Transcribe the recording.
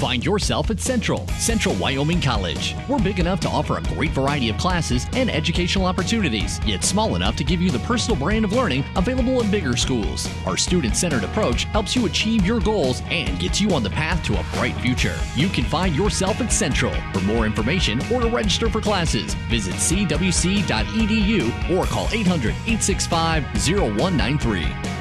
Find yourself at Central Wyoming College. We're big enough to offer a great variety of classes and educational opportunities, yet small enough to give you the personal brand of learning available in bigger schools. Our student-centered approach helps you achieve your goals and gets you on the path to a bright future. You can find yourself at Central. For more information or to register for classes, visit cwc.edu or call 800-865-0193.